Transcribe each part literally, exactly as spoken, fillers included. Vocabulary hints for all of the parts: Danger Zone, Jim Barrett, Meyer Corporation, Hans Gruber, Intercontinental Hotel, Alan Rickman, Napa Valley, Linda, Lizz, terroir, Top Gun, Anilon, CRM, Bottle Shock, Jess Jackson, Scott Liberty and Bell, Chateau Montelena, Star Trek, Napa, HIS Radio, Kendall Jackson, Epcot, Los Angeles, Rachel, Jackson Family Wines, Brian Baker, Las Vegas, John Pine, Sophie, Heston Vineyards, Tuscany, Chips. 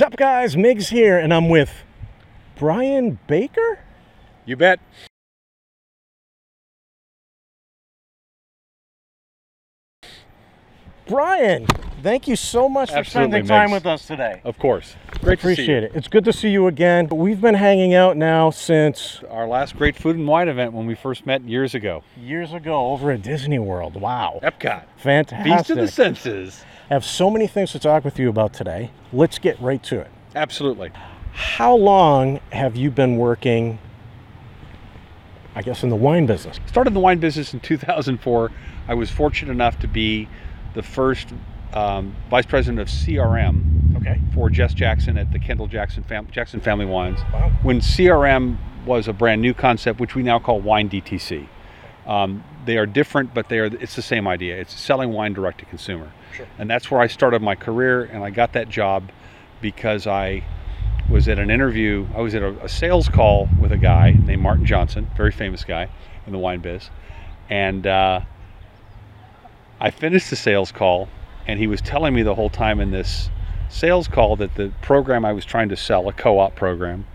What's up, guys? Migs here, and I'm with Brian Baker? You bet. Brian, thank you so much Absolutely, for spending Migs. time with us today. Of course. Great Appreciate to see you. it. It's good to see you again. We've been hanging out now since... our last great food and wine event when we first met years ago. Years ago, over at Disney World. Wow. Epcot. Fantastic. Feast of the senses. I have so many things to talk with you about today. Let's get right to it. Absolutely. How long have you been working, I guess, in the wine business? Started the wine business in two thousand four. I was fortunate enough to be the first um, vice president of C R M okay. for Jess Jackson at the Kendall Jackson, fam- Jackson Family Wines. Wow. When C R M was a brand new concept, which we now call Wine D T C. Um, they are different, but they are, it's the same idea. It's selling wine direct to consumer. Sure. And that's where I started my career, and I got that job because I was at an interview, I was at a, a sales call with a guy named Martin Johnson, very famous guy in the wine biz. And uh, I finished the sales call, and he was telling me the whole time in this sales call that the program I was trying to sell, a co-op program,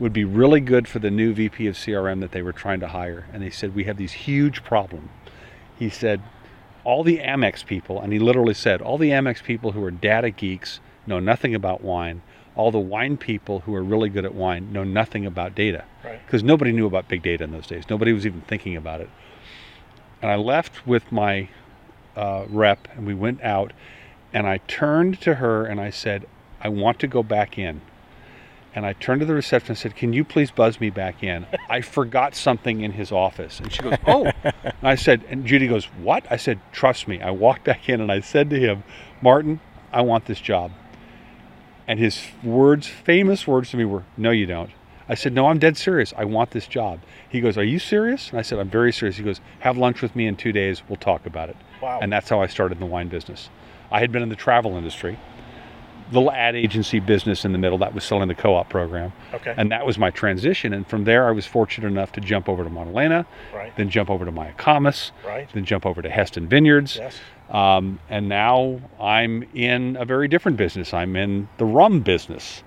would be really good for the new V P of C R M that they were trying to hire. And they said, we have these huge problem. He said, all the Amex people, and he literally said, all the Amex people who are data geeks know nothing about wine. All the wine people who are really good at wine know nothing about data. Because right. nobody knew about big data in those days. Nobody was even thinking about it. And I left with my uh, rep, and we went out, and I turned to her, and I said, I want to go back in. And I turned to the receptionist and said, can you please buzz me back in? I forgot something in his office. And she goes, oh. And I said, and Judy goes, what? I said, trust me. I walked back in and I said to him, Martin, I want this job. And his words, famous words to me were, no, you don't. I said, no, I'm dead serious. I want this job. He goes, are you serious? And I said, I'm very serious. He goes, have lunch with me in two days. We'll talk about it. Wow. And that's how I started in the wine business. I had been in the travel industry. Little ad agency business in the middle that was selling the co-op program. Okay. And that was my transition. And from there, I was fortunate enough to jump over to Montelena, right. then jump over to Mayacamas, right. then jump over to Heston Vineyards. Yes. Um, and now I'm in a very different business. I'm in the rum business.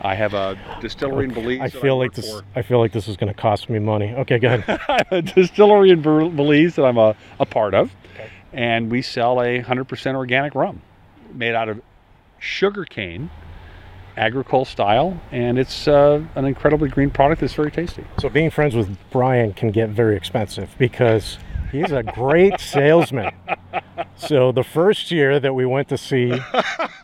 I have a distillery in Belize. I feel I like this. For. I feel like this is going to cost me money. Okay, go ahead. I have a distillery in Belize that I'm a, a part of, okay. and we sell a one hundred percent organic rum made out of sugarcane, agricole style, and it's uh, an incredibly green product that's very tasty. So being friends with Brian can get very expensive because he's a great salesman. So the first year that we went to see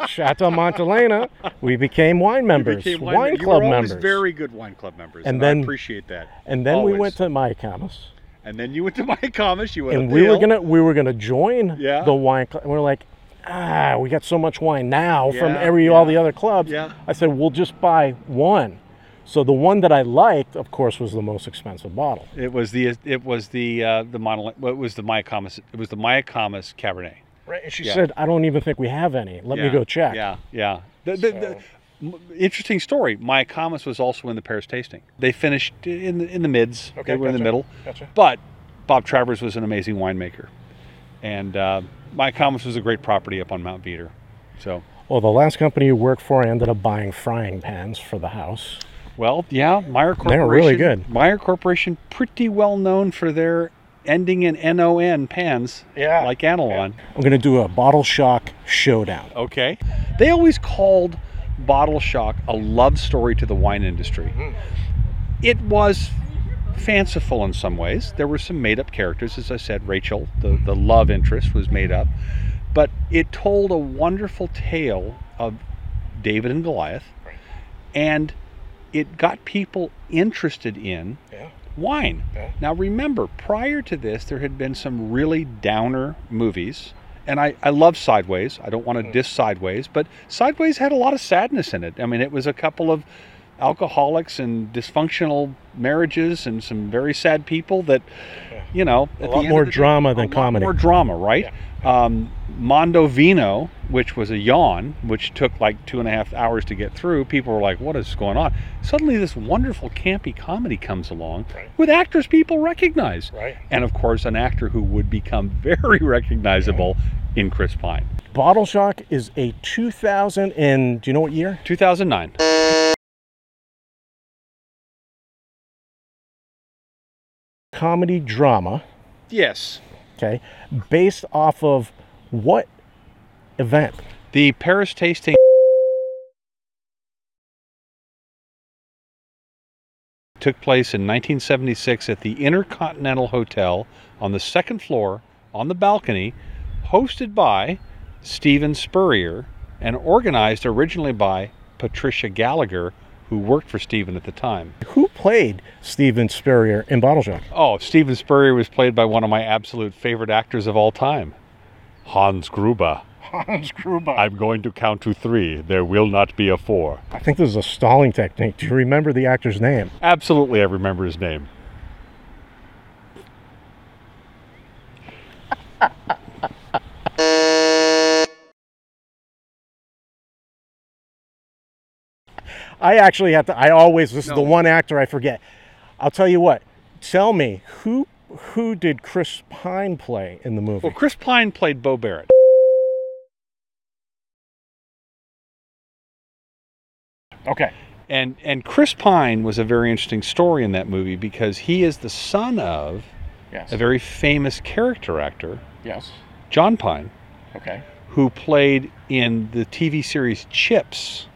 Chateau Montelena, we became wine members, became wine, wine club members. You were very good wine club members, and, and then, I appreciate that. And then always. we went to Mayacamas. And then you went to Mayacamas, you went and we were gonna we were gonna join yeah. the wine club. We're like, ah, we got so much wine now yeah, from every yeah. all the other clubs. Yeah. I said, we'll just buy one. So the one that I liked, of course, was the most expensive bottle. It was the it was the uh, the Montel- well, it was the Mayacamas it was the Mayacamas Cabernet. Right. And she yeah. said, I don't even think we have any. Let yeah. me go check. Yeah. Yeah. The, the, so. the, interesting story. Mayacamas was also in the Paris Tasting. They finished in the, in the mids. Okay, they were gotcha. in the middle. Gotcha. But Bob Travers was an amazing winemaker, and. Uh, Mayacamas was a great property up on Mount Veeder. So, well, the last company you worked for, I ended up buying frying pans for the house. Well, yeah, Meyer Corporation. They were really good. Meyer Corporation, pretty well known for their ending in N O N pans, yeah. like Anilon. I'm going to do a Bottle Shock showdown. Okay. They always called Bottle Shock a love story to the wine industry. Mm. It was fanciful in some ways. There were some made-up characters, as I said. Rachel, the, the love interest, was made up, but it told a wonderful tale of David and Goliath, right. and it got people interested in yeah. wine. Yeah. Now remember, prior to this, there had been some really downer movies, and I, I love Sideways. I don't want to mm. diss Sideways, but Sideways had a lot of sadness in it. I mean, it was a couple of alcoholics and dysfunctional marriages and some very sad people that, you know, at a lot the end more of the drama day, than a comedy. Lot more drama, right? Yeah. Um, Mondo Vino, which was a yawn, which took like two and a half hours to get through. People were like, "What is going on?" Suddenly, this wonderful campy comedy comes along right. with actors people recognize, right. and of course, an actor who would become very recognizable in Chris Pine. Bottle Shock is a two thousand and, do you know what year? two thousand nine. Comedy drama. Yes. Okay. Based off of what event? The Paris Tasting took place in nineteen seventy-six at the Intercontinental Hotel on the second floor on the balcony, hosted by Steven Spurrier and organized originally by Patricia Gallagher, who worked for Steven at the time. Who played Steven Spurrier in Bottle Shock? Oh, Steven Spurrier was played by one of my absolute favorite actors of all time, Hans Gruber. Hans Gruber. I'm going to count to three. There will not be a four. I think this is a stalling technique. Do you remember the actor's name? Absolutely, I remember his name. I actually have to, I always, this no. is the one actor I forget. I'll tell you what, tell me, who who did Chris Pine play in the movie? Well, Chris Pine played Bo Barrett. Okay. And and Chris Pine was a very interesting story in that movie because he is the son of yes. a very famous character actor, yes, John Pine, okay, who played in the T V series Chips.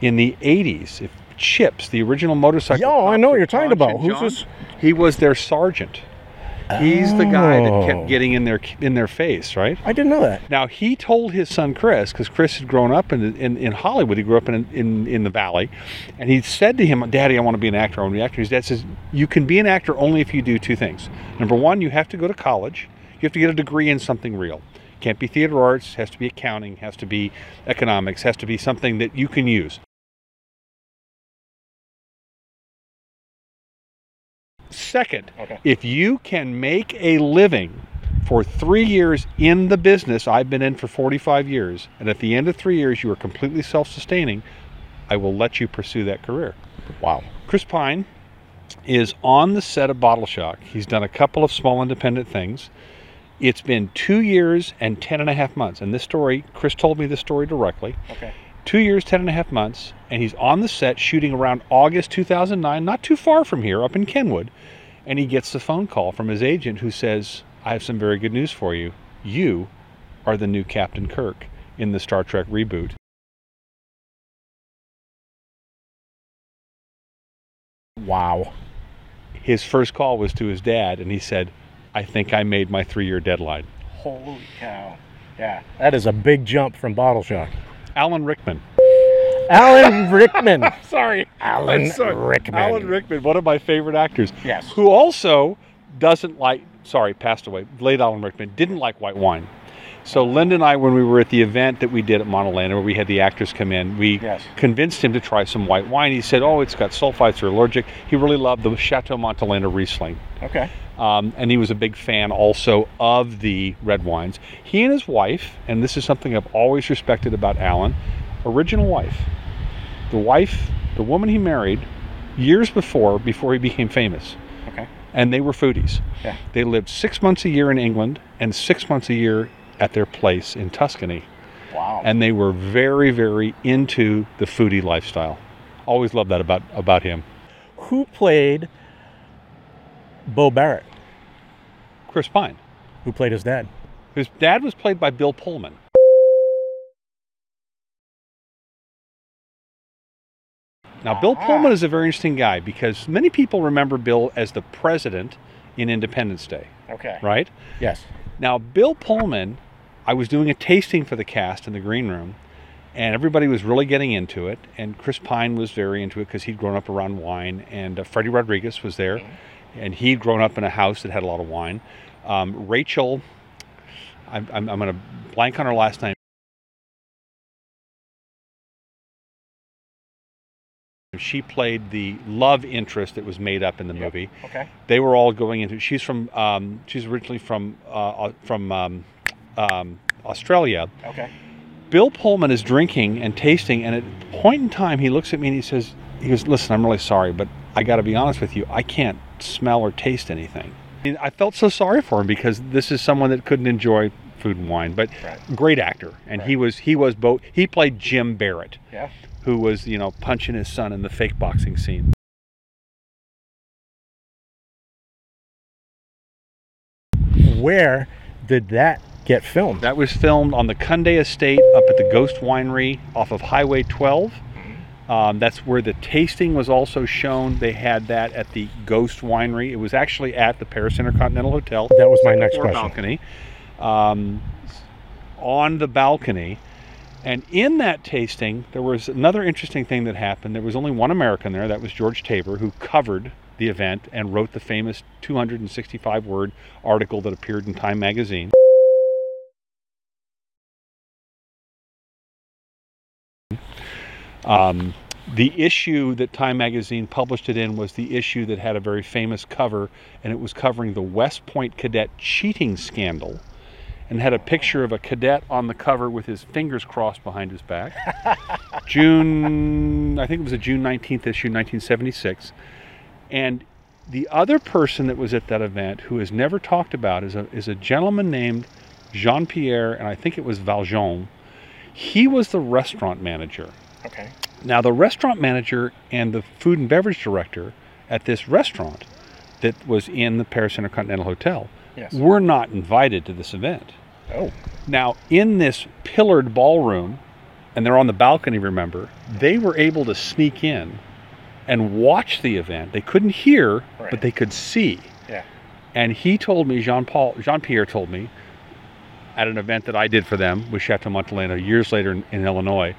In the eighties, if Chips, the original motorcycle. Yo, I know what you're talking about. Who's this? He was their sergeant. Oh. He's the guy that kept getting in their in their face, right? I didn't know that. Now, he told his son Chris, because Chris had grown up in, in in Hollywood. He grew up in in in the Valley, and he said to him, "Daddy, I want to be an actor. I want to be an actor." His dad says, "You can be an actor only if you do two things. Number one, you have to go to college. You have to get a degree in something real. Can't be theater arts, has to be accounting, has to be economics, has to be something that you can use." Second, okay. if you can make a living for three years in the business I've been in for forty-five years, and at the end of three years you are completely self-sustaining, I will let you pursue that career. Wow. Chris Pine is on the set of Bottle Shock. He's done a couple of small independent things. It's been two years and ten and a half months. And this story, Chris told me this story directly. Okay. Two years, ten and a half months, and he's on the set shooting around August two thousand nine, not too far from here, up in Kenwood, and he gets the phone call from his agent who says, "I have some very good news for you. You are the new Captain Kirk in the Star Trek reboot." Wow. His first call was to his dad, and he said, "I think I made my three-year deadline." Holy cow. Yeah, that is a big jump from Bottle Shock. Alan Rickman. Alan Rickman. sorry. Alan sorry. Rickman. Alan Rickman, one of my favorite actors. Yes. Who also doesn't like, sorry, passed away, late Alan Rickman, didn't like white wine. So Linda and I, when we were at the event that we did at Montelena, where we had the actors come in, we yes. convinced him to try some white wine. He said, "Oh, it's got sulfites, you're allergic." He really loved the Chateau Montelena Riesling. Okay. Um, and he was a big fan also of the red wines. He and his wife, and this is something I've always respected about Alan, original wife. The wife, the woman he married years before, before he became famous. Okay. And they were foodies. Yeah. They lived six months a year in England and six months a year at their place in Tuscany. Wow. And they were very, very into the foodie lifestyle. Always loved that about, about him. Who played Bo Barrett? Chris Pine. Who played his dad? His dad was played by Bill Pullman. Now, Bill ah. Pullman is a very interesting guy because many people remember Bill as the president in Independence Day. Okay. Right? Yes. Now, Bill Pullman, I was doing a tasting for the cast in the green room, and everybody was really getting into it, and Chris Pine was very into it because he'd grown up around wine, and uh, Freddie Rodriguez was there. Mm-hmm. And he'd grown up in a house that had a lot of wine. Um, Rachel, I'm, I'm, I'm going to blank on her last name. She played the love interest that was made up in the yep. movie. Okay. They were all going into. She's from. Um, she's originally from uh, from um, um, Australia. Okay. Bill Pullman is drinking and tasting, and at a point in time, he looks at me and he says, "He goes, listen, I'm really sorry, but." I got to be honest with you, I can't smell or taste anything. And I felt so sorry for him because this is someone that couldn't enjoy food and wine, but right. great actor. And right. he was he was both. He played Jim Barrett, yeah. who was, you know, punching his son in the fake boxing scene. Where did that get filmed? That was filmed on the Kunde Estate up at the Ghost Winery off of Highway twelve. Um, that's where the tasting was also shown. They had that at the Ghost Winery. It was actually at the Paris Intercontinental Hotel. That was my next question. Balcony. Um, on the balcony. And in that tasting, there was another interesting thing that happened. There was only one American there. That was George Taber, who covered the event and wrote the famous two hundred sixty-five word article that appeared in Time Magazine. Um, the issue that Time Magazine published it in was the issue that had a very famous cover, and it was covering the West Point cadet cheating scandal, and had a picture of a cadet on the cover with his fingers crossed behind his back. June, I think it was a June nineteenth issue, nineteen seventy-six. And the other person that was at that event who is never talked about is a, is a gentleman named Jean-Pierre, and I think it was Valjean. He was the restaurant manager. Okay. Now, the restaurant manager and the food and beverage director at this restaurant that was in the Paris Intercontinental Hotel yes. were not invited to this event. Oh. Now, in this pillared ballroom, and they're on the balcony, remember, they were able to sneak in and watch the event. They couldn't hear, right. but they could see. Yeah. And he told me, Jean-Paul, Jean-Pierre told me, at an event that I did for them with Chateau Montelena years later in, in Illinois,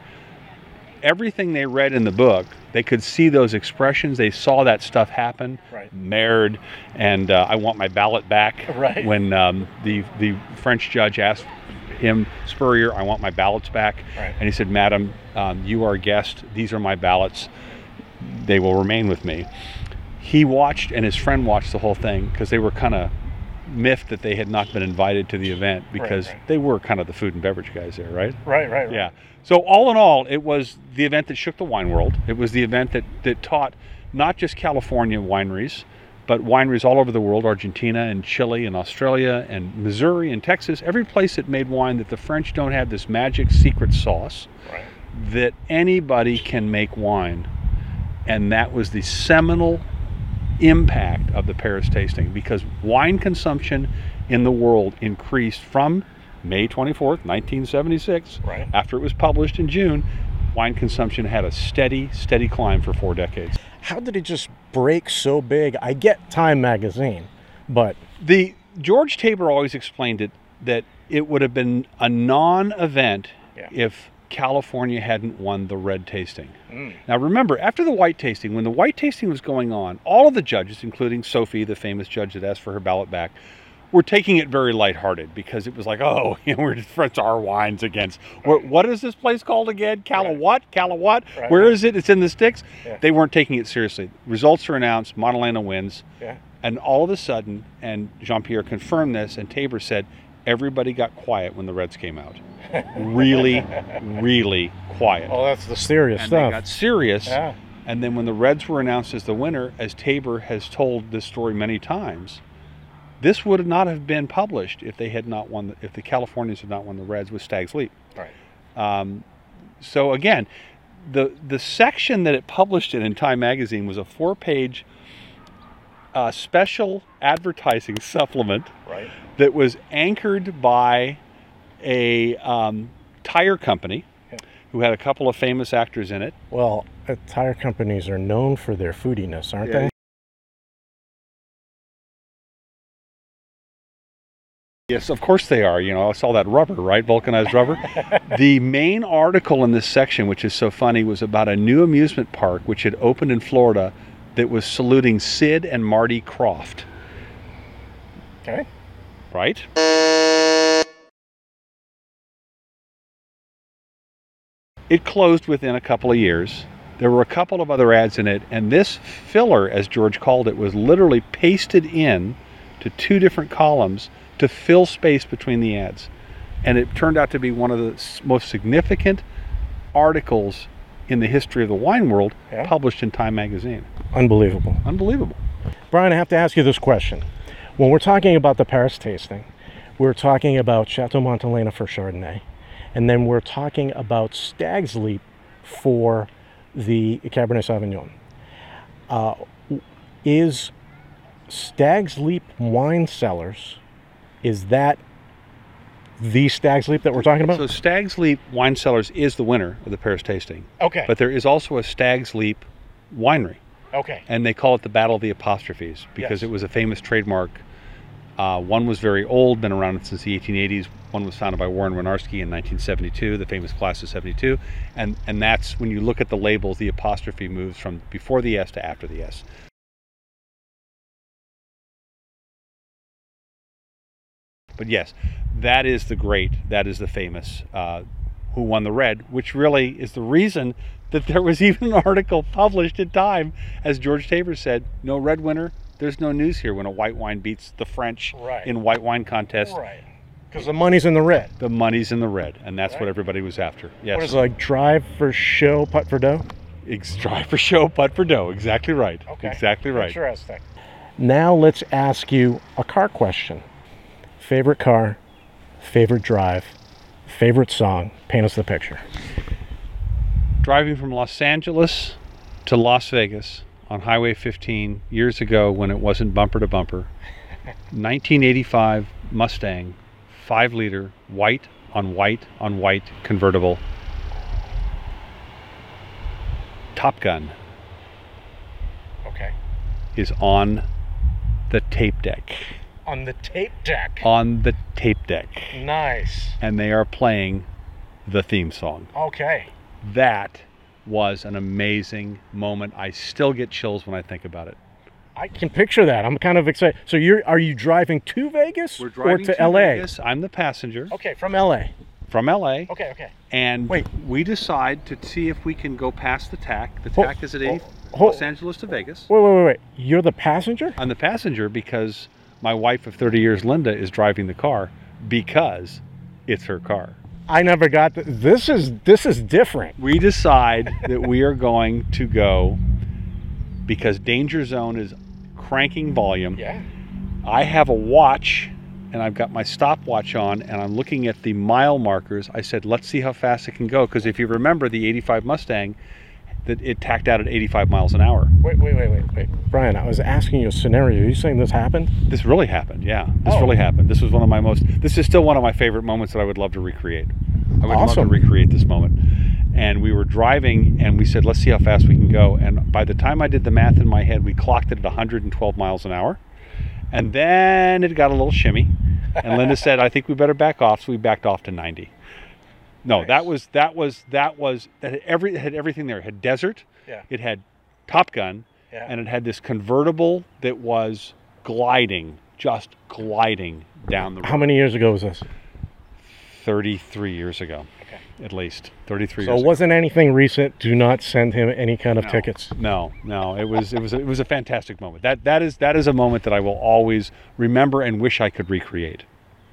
everything they read in the book, they could see those expressions. They saw that stuff happen. Right. Marred, and uh, I want my ballot back. Right. When um, the the French judge asked him, Spurrier, I want my ballots back. Right. And he said, Madam, um, you are a guest. These are my ballots. They will remain with me. He watched, and his friend watched the whole thing because they were kind of miffed that they had not been invited to the event because right, right. they were kind of the food and beverage guys there, right? Right, right, right. Yeah. So all in all, it was the event that shook the wine world. It was the event that, that taught not just California wineries, but wineries all over the world, Argentina and Chile and Australia and Missouri and Texas, every place that made wine that the French don't have this magic secret sauce right. that anybody can make wine. And that was the seminal impact of the Paris tasting, because wine consumption in the world increased from May twenty-fourth, nineteen seventy-six, right. after it was published in June. Wine consumption had a steady, steady climb for four decades. How did it just break so big? I get Time Magazine, but... the George Taber always explained it, that it would have been a non-event yeah. if California hadn't won the red tasting. Mm. Now remember, after the white tasting, when the white tasting was going on, all of the judges, including Sophie, the famous judge that asked for her ballot back, were taking it very lighthearted because it was like, oh, you know, we're it's our wines against. Right. What is this place called again? Cala what? Cala what? Right. Where is it? It's in the sticks. Yeah. They weren't taking it seriously. Results are announced. Montelena wins. Yeah. And all of a sudden, and Jean-Pierre confirmed this, and Taber said, everybody got quiet when the Reds came out. Really, really quiet. Oh, that's the serious and stuff. And they got serious. Yeah. And then when the Reds were announced as the winner, as Taber has told this story many times, this would not have been published if they had not won, the, if the Californians had not won the Reds with Stag's Leap. Right. Um, so again, the the section that it published in in Time Magazine was a four-page uh, special advertising supplement. Right. That was anchored by a um, tire company who had a couple of famous actors in it. Well, uh, tire companies are known for their foodiness, aren't yeah. they? Yes, of course they are. You know, I saw that rubber, right? Vulcanized rubber. The main article in this section, which is so funny, was about a new amusement park which had opened in Florida that was saluting Sid and Marty Croft. Okay. Right? It closed within a couple of years. There were a couple of other ads in it, and this filler, as George called it, was literally pasted in to two different columns to fill space between the ads. And it turned out to be one of the most significant articles in the history of the wine world yeah. published in Time Magazine. Unbelievable. Unbelievable. Brian, I have to ask you this question. When we're talking about the Paris tasting, we're talking about Chateau Montelena for Chardonnay, and then we're talking about Stag's Leap for the Cabernet Sauvignon. Uh, is Stag's Leap Wine Cellars, is that the Stag's Leap that we're talking about? So Stag's Leap Wine Cellars is the winner of the Paris tasting. Okay. But there is also a Stag's Leap winery. Okay. And they call it the Battle of the Apostrophes because yes. it was a famous trademark. Uh, one was very old, been around since the eighteen eighties. One was founded by Warren Winarski in nineteen seventy-two, the famous class of seventy-two. And, and that's when you look at the labels, the apostrophe moves from before the S to after the S. But yes, that is the great, that is the famous uh, Who Won the Red, which really is the reason that there was even an article published in Time. As George Taber said, no red winner, there's no news here when a white wine beats the French right. in white wine contest. Right, because the money's in the red. The money's in the red, and that's right. what everybody was after. Yes. What is it, like drive for show, putt for dough? It's drive for show, putt for dough, exactly right. Okay. Exactly right. Interesting. Now let's ask you a car question. Favorite car, favorite drive, favorite song. Paint us the picture. Driving from Los Angeles to Las Vegas on Highway fifteen years ago when it wasn't bumper to bumper. nineteen eighty-five Mustang, five liter, white on white on white convertible. Top Gun. Okay. Is on the tape deck. On the tape deck. On the tape deck. Nice. And they are playing the theme song. Okay. That was an amazing moment. I still get chills when I think about it. I can picture that. I'm kind of excited. So you're are you driving to Vegas? We're driving or to, to L A? Vegas. I'm the passenger. Okay, from L A. From L A. Okay, okay. And wait, we decide to see if we can go past the tack. The tack oh, is at eighth, oh, Los Angeles to oh, Vegas. Wait, wait, wait, wait. You're the passenger? I'm the passenger because my wife of thirty years, Linda, is driving the car because it's her car. I never got th- this is this is different. We decide that we are going to go because Danger Zone is cranking volume. Yeah. I have a watch and I've got my stopwatch on and I'm looking at the mile markers. I said, let's see how fast it can go because if you remember the eighty-five Mustang, that it tacked out at eighty-five miles an hour. Wait, wait, wait, wait, wait. Brian, I was asking you a scenario. Are you saying this happened? This really happened, yeah. This oh. really happened. This was one of my most, this is still one of my favorite moments that I would love to recreate. I would awesome. love to recreate this moment. And we were driving and we said, let's see how fast we can go. And by the time I did the math in my head, we clocked it at one hundred twelve miles an hour. And then it got a little shimmy. And Linda said, I think we better back off. So we backed off to ninety. No, nice. that was that was that was that had every it had everything there. It had desert, yeah. It had Top Gun, yeah. And it had this convertible that was gliding, just gliding down the road. How many years ago was this? Thirty-three years ago, okay, at least thirty-three. So years it wasn't ago. Anything recent. Do not send him any kind of no, tickets. No, no, it was it was it was a fantastic moment. That that is that is a moment that I will always remember and wish I could recreate.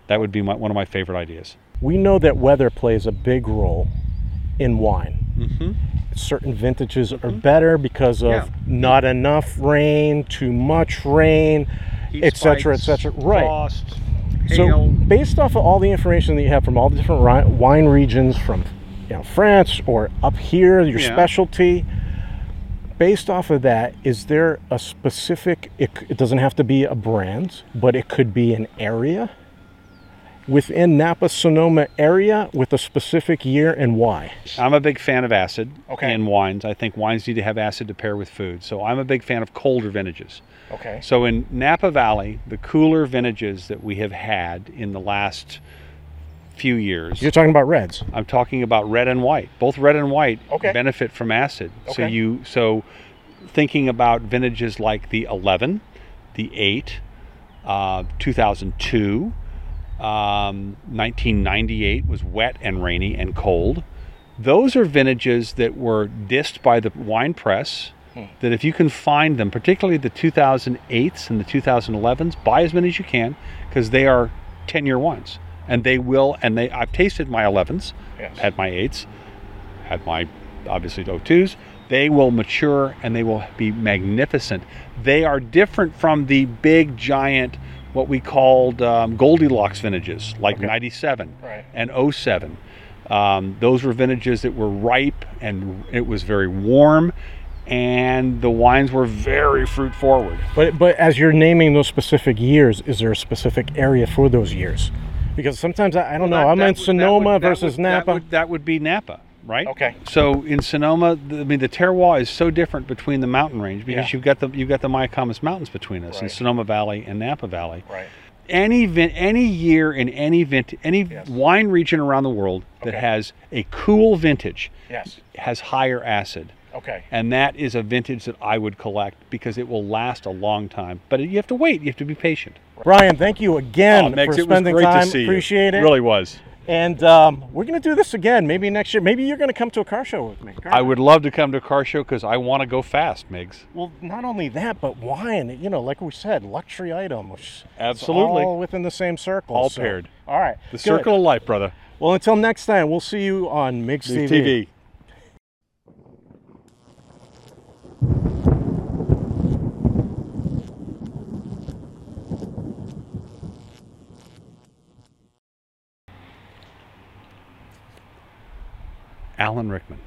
That would be my, one of my favorite ideas. We know that weather plays a big role in wine. Mm-hmm. Certain vintages mm-hmm. are better because of yeah. not enough rain, too much rain, et cetera, et cetera. Right. Frost, hail. So based off of all the information that you have from all the different ri- wine regions, from you know, France or up here, your yeah. specialty, based off of that, is there a specific, it, it doesn't have to be a brand, but it could be an area? Within Napa Sonoma area with a specific year and why? I'm a big fan of acid okay. and wines. I think wines need to have acid to pair with food. So I'm a big fan of colder vintages. Okay. So in Napa Valley, the cooler vintages that we have had in the last few years. You're talking about reds. I'm talking about red and white. Both red and white okay. benefit from acid. Okay. So you so thinking about vintages like the eleven, the eight, uh, two thousand two, Um, nineteen ninety-eight was wet and rainy and cold. Those are vintages that were dissed by the wine press, mm. that if you can find them, particularly the two thousand eights and the two thousand elevens, buy as many as you can because they are ten-year wines. And they will, and they I've tasted my elevens, yes. had my eights, had my, obviously, oh twos, They will mature and they will be magnificent. They are different from the big, giant, what we called um, Goldilocks vintages, like okay. ninety-seven right. and oh seven. Um, those were vintages that were ripe, and it was very warm, and the wines were very fruit forward. But but as you're naming those specific years, is there a specific area for those years? Because sometimes, I, I don't well, know, that, I'm that in would, Sonoma would, versus that would, Napa. That would, that would be Napa, right? Okay. So in Sonoma, the, I mean, the terroir is so different between the mountain range because yeah. you've got the you've got the Mayacamas Mountains between us, right. in Sonoma Valley and Napa Valley. Right. Any vin, any year in any vint, any yes. wine region around the world that okay. has a cool vintage yes. has higher acid. Okay. And that is a vintage that I would collect because it will last a long time. But you have to wait. You have to be patient. Brian, thank you again oh, Migs, for spending it was great time. To see Appreciate you. It. It really was. And um, we're going to do this again. Maybe next year. Maybe you're going to come to a car show with me. Car I would love to come to a car show because I want to go fast, Migs. Well, not only that, but wine. You know, like we said, luxury item. Which absolutely. All within the same circle. All so. Paired. All right. The Good. Circle of life, brother. Well, until next time, we'll see you on Migs T V. T V. Alan Rickman.